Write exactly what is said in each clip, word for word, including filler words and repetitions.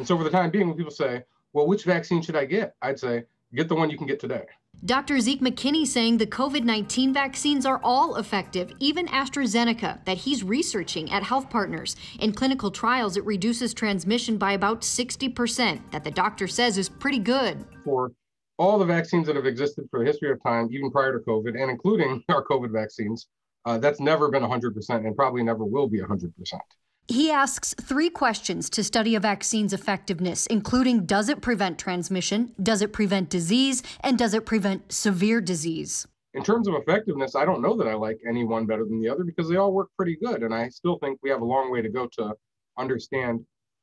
And so for the time being, when people say, well, which vaccine should I get? I'd say, get the one you can get today. Doctor Zeke McKinney saying the COVID nineteen vaccines are all effective, even AstraZeneca, that he's researching at Health Partners. In clinical trials, it reduces transmission by about sixty percent, that the doctor says is pretty good. For all the vaccines that have existed for the history of time, even prior to COVID, and including our COVID vaccines, uh, that's never been one hundred percent and probably never will be one hundred percent. He asks three questions to study a vaccine's effectiveness, including does it prevent transmission, does it prevent disease, and does it prevent severe disease? In terms of effectiveness, I don't know that I like any one better than the other because they all work pretty good. And I still think we have a long way to go to understand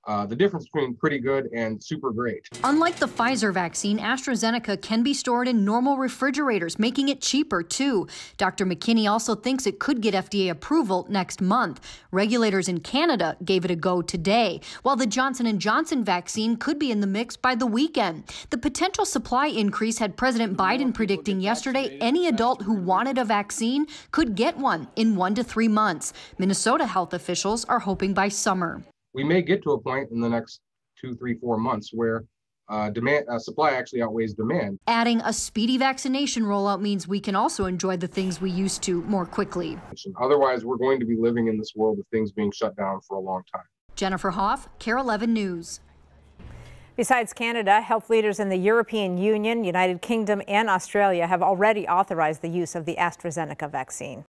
Uh, the difference between pretty good and super great. Unlike the Pfizer vaccine, AstraZeneca can be stored in normal refrigerators, making it cheaper too. Doctor McKinney also thinks it could get F D A approval next month. Regulators in Canada gave it a go today, while the Johnson and Johnson vaccine could be in the mix by the weekend. The potential supply increase had President Biden predicting yesterday any adult who wanted a vaccine could get one in one to three months. Minnesota health officials are hoping by summer. We may get to a point in the next two, three, four months where uh, demand, uh, supply actually outweighs demand. Adding a speedy vaccination rollout means we can also enjoy the things we used to more quickly. Otherwise, we're going to be living in this world of things being shut down for a long time. Jennifer Hoff, KARE eleven News. Besides Canada, health leaders in the European Union, United Kingdom and Australia have already authorized the use of the AstraZeneca vaccine.